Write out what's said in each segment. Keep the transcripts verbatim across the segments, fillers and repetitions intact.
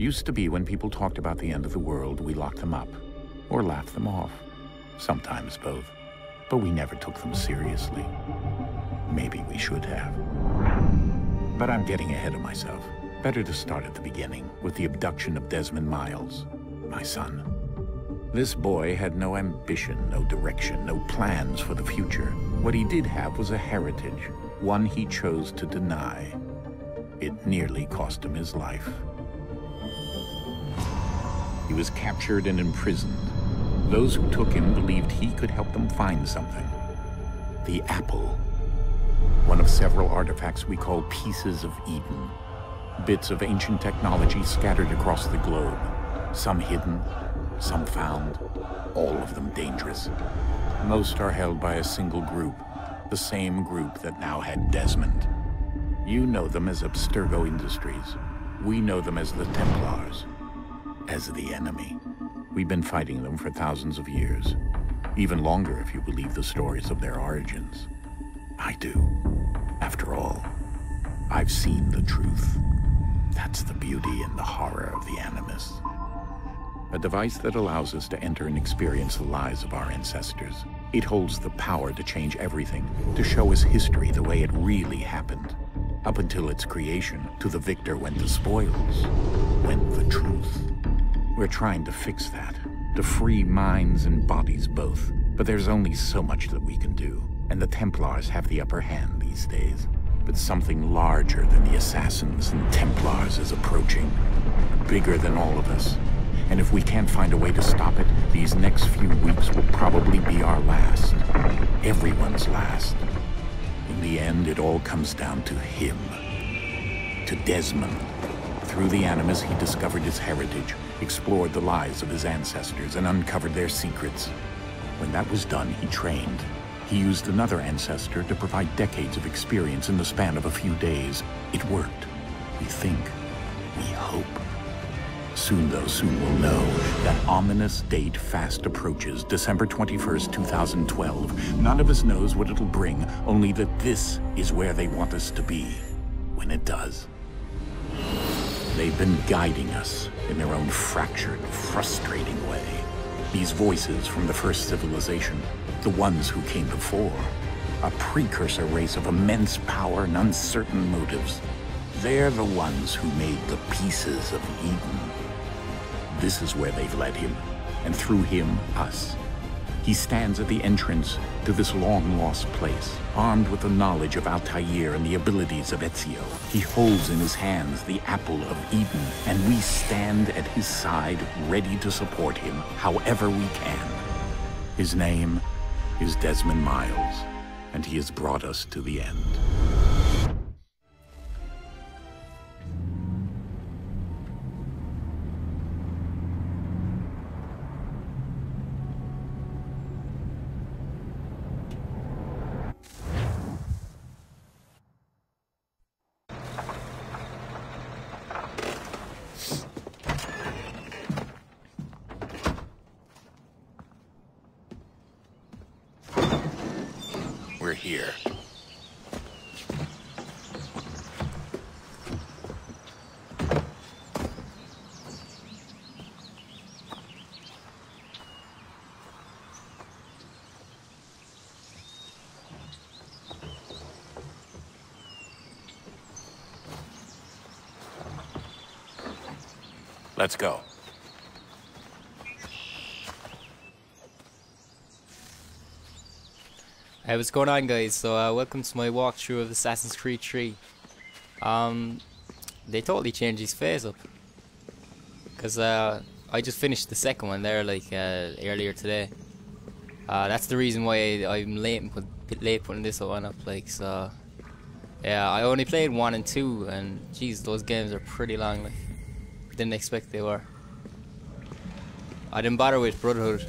Used to be when people talked about the end of the world, we locked them up, or laughed them off. Sometimes both, but we never took them seriously. Maybe we should have. But I'm getting ahead of myself. Better to start at the beginning, with the abduction of Desmond Miles, my son. This boy had no ambition, no direction, no plans for the future. What he did have was a heritage, one he chose to deny. It nearly cost him his life. He was captured and imprisoned. Those who took him believed he could help them find something. The apple. One of several artifacts we call Pieces of Eden. Bits of ancient technology scattered across the globe. Some hidden, some found, all of them dangerous. Most are held by a single group, the same group that now had Desmond. You know them as Abstergo Industries. We know them as the Templars. As the enemy. We've been fighting them for thousands of years. Even longer if you believe the stories of their origins. I do. After all, I've seen the truth. That's the beauty and the horror of the Animus. A device that allows us to enter and experience the lives of our ancestors. It holds the power to change everything, to show us history the way it really happened. Up until its creation, to the victor went the spoils, went the truth. We're trying to fix that, to free minds and bodies both. But there's only so much that we can do, and the Templars have the upper hand these days. But something larger than the Assassins and Templars is approaching, bigger than all of us. And if we can't find a way to stop it, these next few weeks will probably be our last, everyone's last. In the end, it all comes down to him, to Desmond. Through the Animus, he discovered his heritage, explored the lives of his ancestors, and uncovered their secrets. When that was done, he trained. He used another ancestor to provide decades of experience in the span of a few days. It worked. We think. We hope. Soon, though, soon we'll know. That ominous date fast approaches, December twenty-first, two thousand twelve. None of us knows what it'll bring, only that this is where they want us to be, when it does. They've been guiding us in their own fractured, frustrating way. These voices from the first civilization, the ones who came before, a precursor race of immense power and uncertain motives. They're the ones who made the Pieces of Eden. This is where they've led him, and through him, us. He stands at the entrance to this long-lost place, armed with the knowledge of Altair and the abilities of Ezio. He holds in his hands the apple of Eden, and we stand at his side, ready to support him however we can. His name is Desmond Miles, and he has brought us to the end. Here. Let's go. Hey, what's going on, guys? So uh, welcome to my walkthrough of Assassin's Creed three. Um, they totally changed his face up, cause uh, I just finished the second one there like uh, earlier today. Uh, that's the reason why I, I'm late and put, late putting this one up. Like, so yeah, I only played one and two, and geez, those games are pretty long. Like, didn't expect they were. I didn't bother with Brotherhood.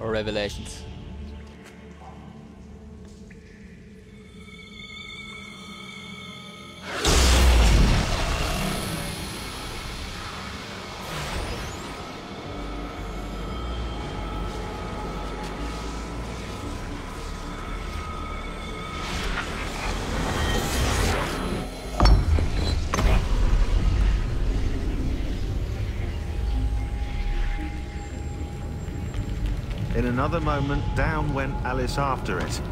Or Revelations. In another moment, down went Alice after it,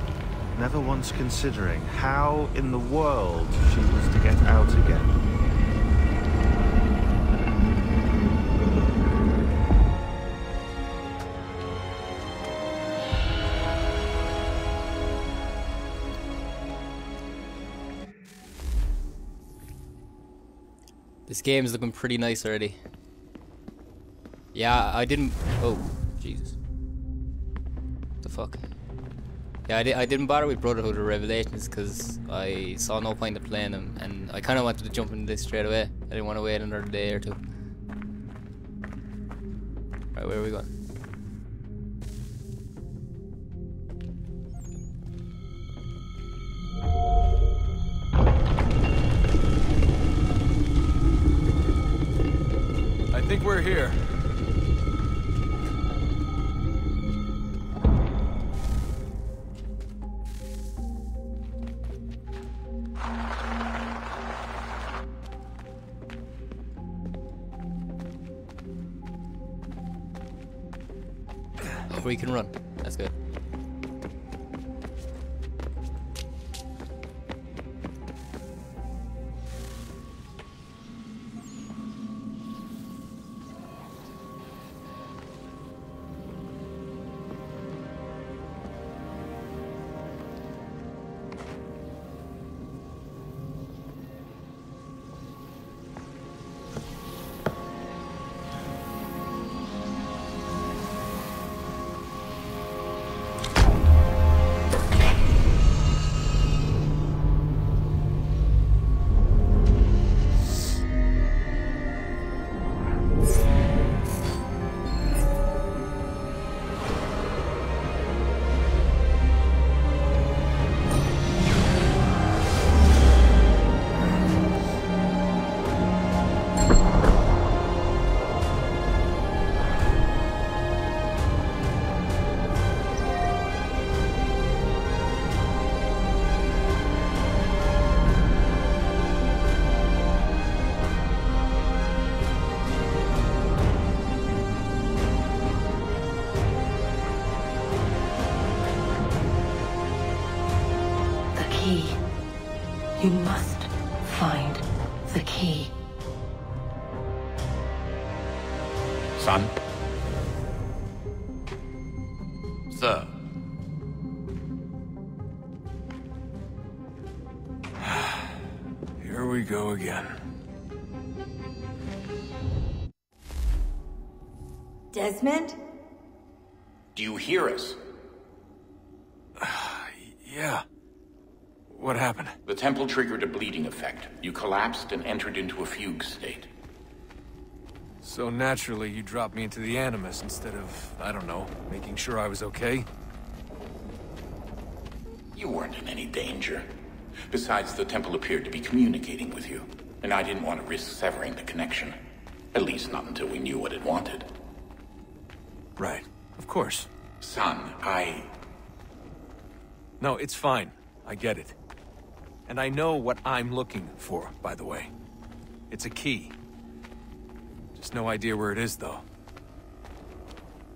never once considering how in the world she was to get out again. This game's looking pretty nice already. Yeah, I didn't. Oh, Jesus. What the fuck? Yeah, I, di I didn't bother with Brotherhood of Revelations because I saw no point in playing them, and I kind of wanted to jump into this straight away. I didn't want to wait another day or two. Alright, where are we going? I think we're here. Oh, we can run. That's good. You must find the key. Son? Sir? Here we go again. Desmond? Do you hear us? Yeah. What happened? The temple triggered a bleeding effect. You collapsed and entered into a fugue state. So naturally, you dropped me into the Animus instead of, I don't know, making sure I was okay? You weren't in any danger. Besides, the temple appeared to be communicating with you, and I didn't want to risk severing the connection. At least not until we knew what it wanted. Right. Of course. Son, I... No, it's fine. I get it. And I know what I'm looking for, by the way. It's a key. Just no idea where it is, though.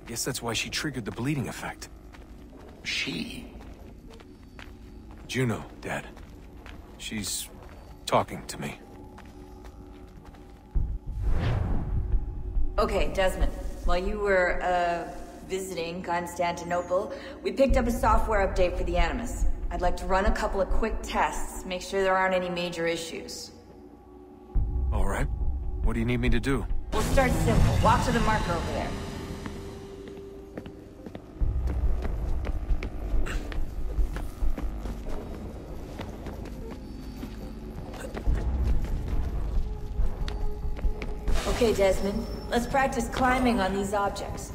I guess that's why she triggered the bleeding effect. She? Juno, Dad. She's talking to me. Okay, Desmond. While you were, uh, visiting Constantinople, we picked up a software update for the Animus. I'd like to run a couple of quick tests, make sure there aren't any major issues. All right. What do you need me to do? We'll start simple. Walk to the marker over there. Okay, Desmond. Let's practice climbing on these objects.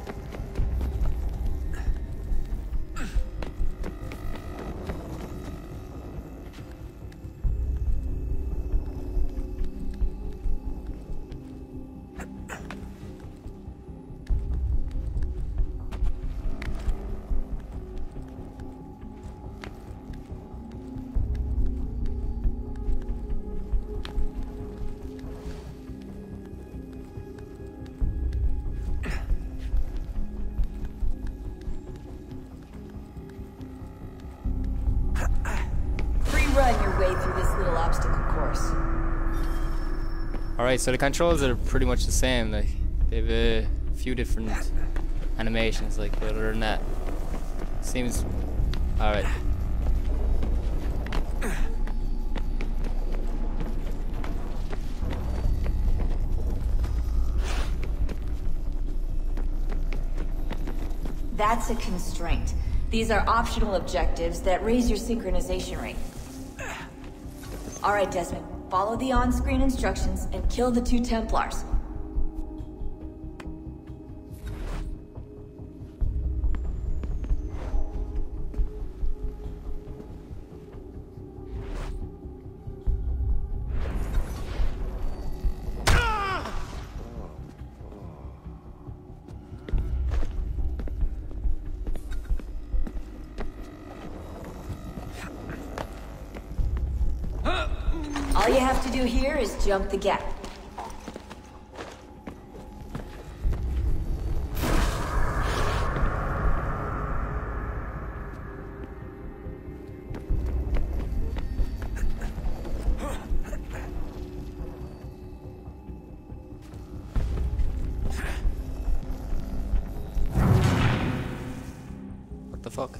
little obstacle course. Alright, so the controls are pretty much the same. Like, they have a few different animations, like, but other than that, seems alright. That's a constraint. These are optional objectives that raise your synchronization rate. Alright, Desmond. Follow the on-screen instructions and kill the two Templars. All you have to do here is jump the gap. What the fuck?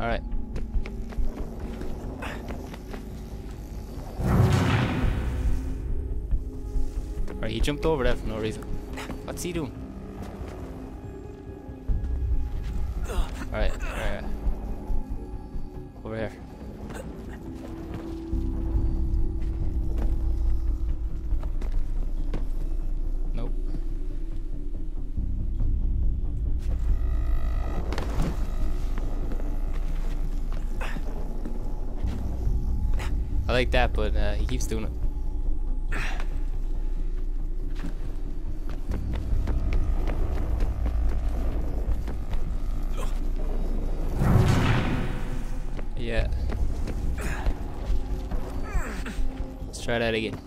All right. He jumped over that for no reason. What's he doing? Alright, alright. Over here. Nope. I like that, but uh, he keeps doing it. Yeah. Let's try that again.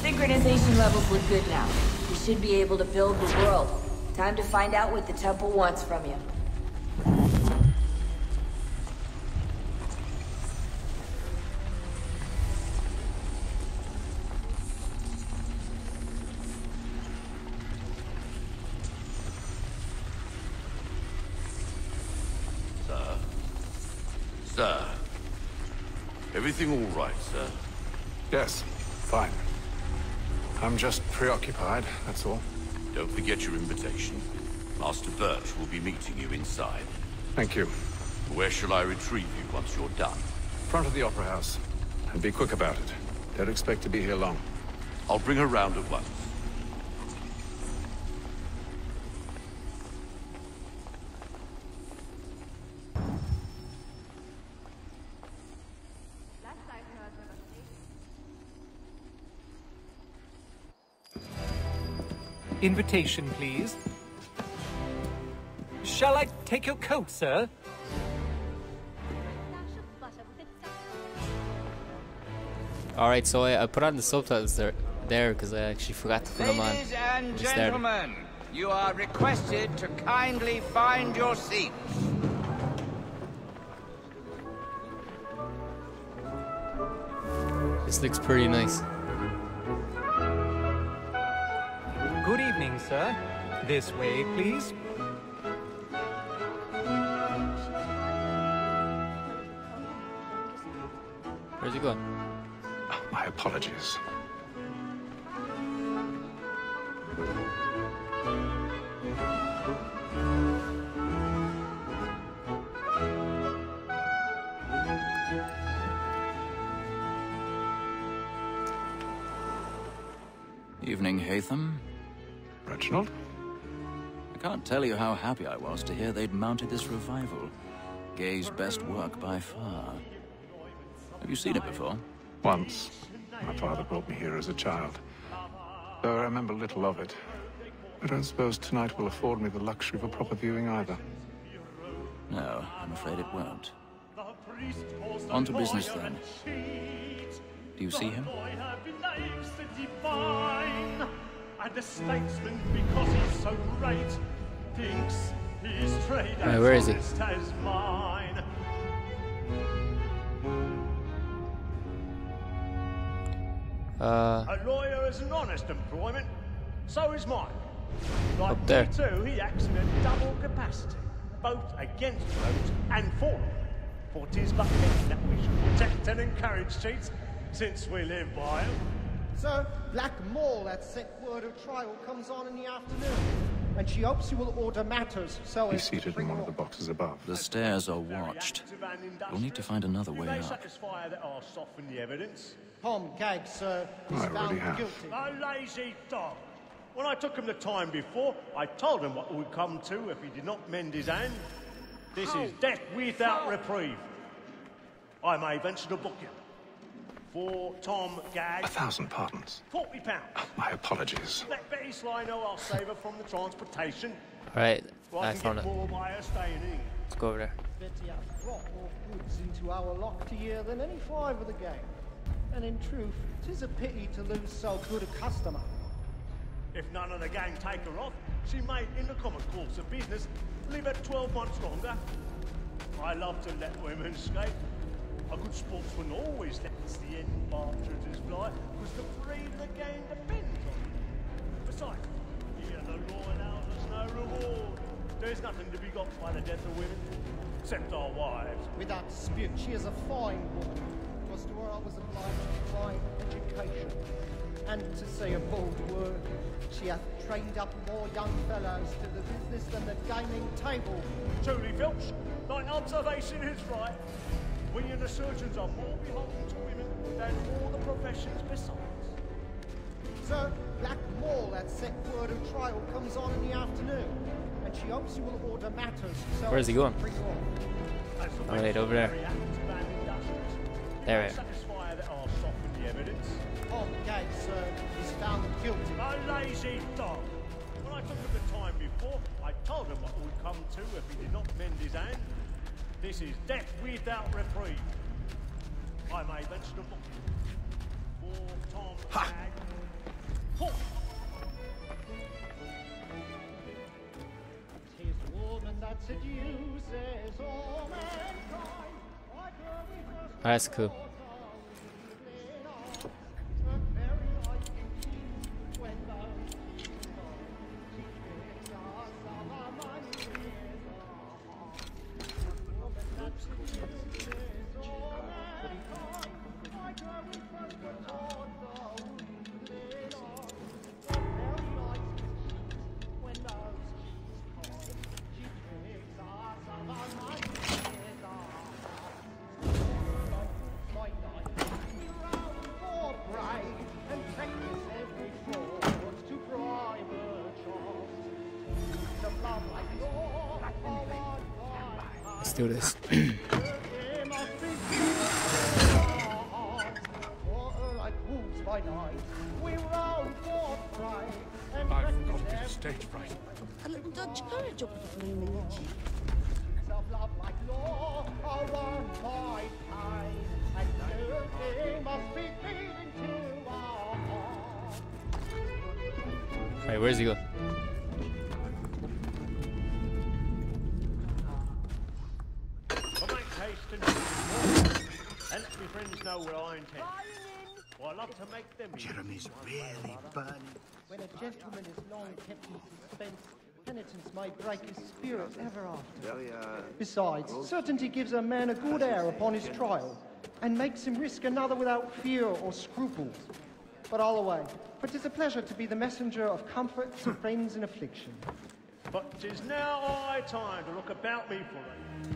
Synchronization levels look good now. You should be able to build the world. Time to find out what the temple wants from you. Sir. Sir. Everything all right, sir? Yes, fine. I'm just preoccupied, that's all. Don't forget your invitation. Master Birch will be meeting you inside. Thank you. Where shall I retrieve you once you're done? Front of the Opera House. And be quick about it. Don't expect to be here long. I'll bring her round at once. Invitation, please. Shall I take your coat, sir? Alright, so I, I put on the subtitles there there because I actually forgot to put them on. Ladies and gentlemen, you are requested to kindly find your seats. This looks pretty nice. Good evening, sir. This way, please. Where's he going? Oh, my apologies. Evening, Haytham. Reginald? I can't tell you how happy I was to hear they'd mounted this revival. Gay's best work by far. Have you seen it before? Once. My father brought me here as a child, though I remember little of it. I don't suppose tonight will afford me the luxury of a proper viewing either. No, I'm afraid it won't. On to business then. Do you see him? Uh, where is he? Uh, a lawyer is an honest employment, so is mine. Like up there. T two, he acts in a double capacity, both against rogues and for them. For 'tis but fitting that we should protect and encourage cheats, since we live by them. So, Black Maul, that sent word of trial, comes on in the afternoon, and she hopes you will order matters so as to bring. He's seated in one of the boxes above. The stairs are watched. We'll need to find another way up. Satisfy that I'll soften the evidence. Tom Gagg, sir, is found guilty. No lazy dog. When I took him the time before, I told him what would come to if he did not mend his hand. This is death without reprieve. I may venture to book him. For Tom Gagg... A thousand pardons. Forty pounds. My apologies. Let Betty Sly know I'll save her from the transportation. Alright, I found it. Let's go over there. Betty has brought more goods into our lock to year than any five of the gang. And in truth, 'tis a pity to lose so good a customer. If none of the gang take her off, she may, in the common course of business, live at twelve months longer. I love to let women skate. A good sportsman always lets the end partridges fly, because the breed of the game depends on it. Besides, here the law allows us no reward. There's nothing to be got by the death of women, except our wives. Without dispute, she is a fine woman. 'Twas to her I was obliged to buy education. And to say a bold word, she hath trained up more young fellows to the business than the gaming table. Truly, Filch, thine observation is right. We and the surgeons are more beholden to women than all the professions besides. So, Black Maul, that set word of trial, comes on in the afternoon, and she hopes you will order matters. So where is he going? All right, over there. There we are. Tom Gagg, sir, is found guilty. A lazy dog. When I took him the time before, I told him what would come to if he did not mend his hand. This is death without reprieve. I may venture to book him. For Tom ha. Gagg. Tis woman that seduces all mankind. Like her we first. That's cool. Do this. Alright, where's he going? Jeremy's really burning. When a gentleman is long kept in suspense, penitence may break his spirit ever after. Besides, certainty gives a man a good air upon his trial, and makes him risk another without fear or scruples. But all away, for 'tis a pleasure to be the messenger of comfort to friends in affliction. But 'tis now high time to look about me for it.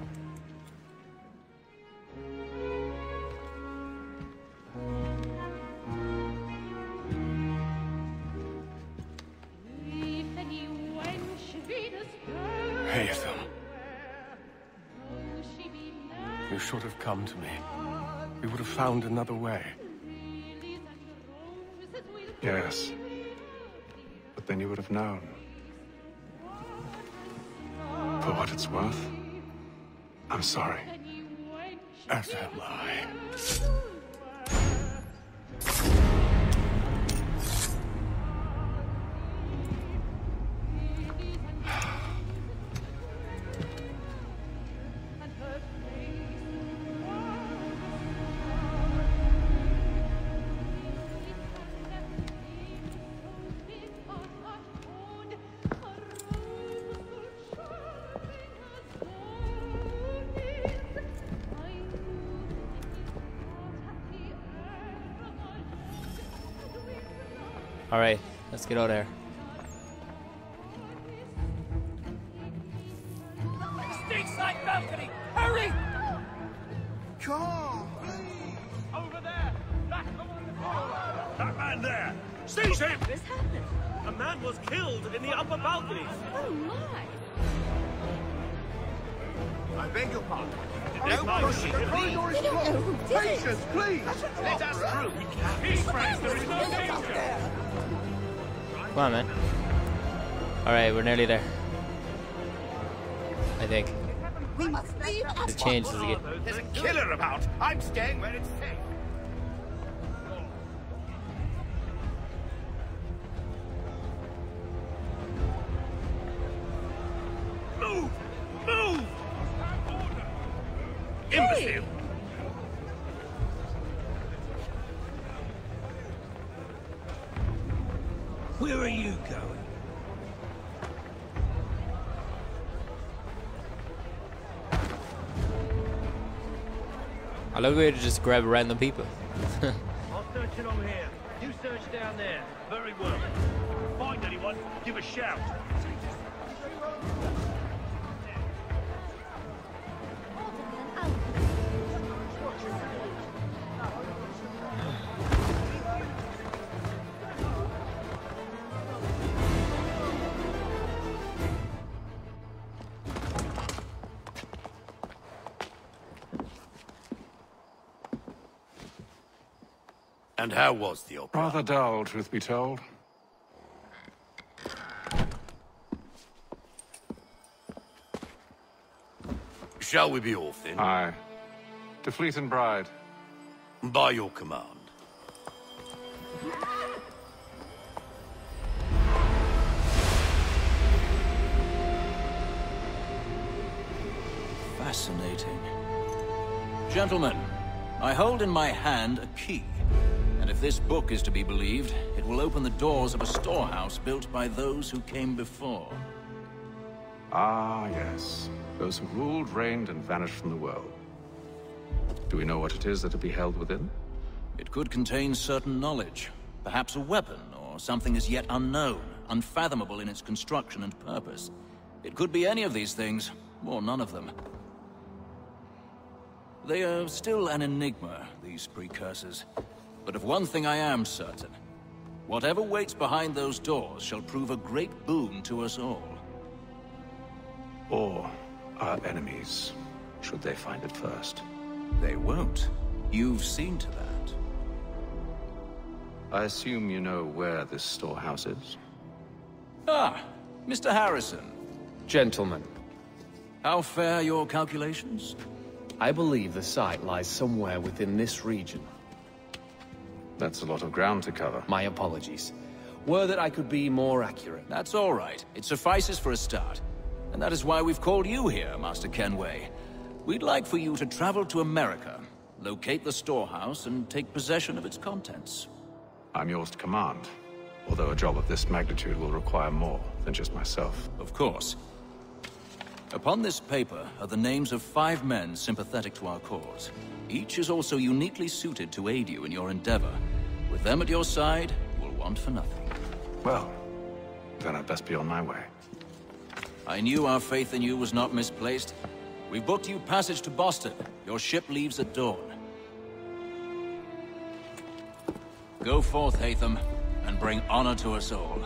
should have come to me. We would have found another way. Yes. But then you would have known. For what it's worth, I'm sorry. As am I. Alright, let's get out of here. Stateside balcony! Hurry! Come, please! Over there! That's the one that's over! That man there! Seize him! What has happened? A man was killed in the upper balcony! Oh my! I beg your pardon. No pushing! The corridor is blocked! Patience, please! Let us through! Peace, friends! There is no danger! Come on, man. Alright, we're nearly there. I think. We must leave. The change is again. There's a killer about. I'm staying where it's safe. Move! Move! Hey. Imbecile! Where are you going? I love the way to just grab random people. I'll search along here. You search down there. Very well. Find anyone, give a shout. And how was the opera? Rather dull, truth be told. Shall we be off then? Aye. To Fleet and Bride. By your command. Fascinating. Gentlemen, I hold in my hand a key. And if this book is to be believed, it will open the doors of a storehouse built by those who came before. Ah, yes. Those who ruled, reigned, and vanished from the world. Do we know what it is that it be held within? It could contain certain knowledge. Perhaps a weapon, or something as yet unknown, unfathomable in its construction and purpose. It could be any of these things, or none of them. They are still an enigma, these precursors. But of one thing I am certain. Whatever waits behind those doors shall prove a great boon to us all. Or our enemies, should they find it first. They won't. You've seen to that. I assume you know where this storehouse is? Ah, Mister Harrison. Gentlemen. How fare your calculations? I believe the site lies somewhere within this region. That's a lot of ground to cover. My apologies. Were that I could be more accurate. That's all right. It suffices for a start. And that is why we've called you here, Master Kenway. We'd like for you to travel to America, locate the storehouse, and take possession of its contents. I'm yours to command, although a job of this magnitude will require more than just myself. Of course. Upon this paper are the names of five men sympathetic to our cause. Each is also uniquely suited to aid you in your endeavor. With them at your side, you will want for nothing. Well, then I'd best be on my way. I knew our faith in you was not misplaced. We've booked you passage to Boston. Your ship leaves at dawn. Go forth, Haytham, and bring honor to us all.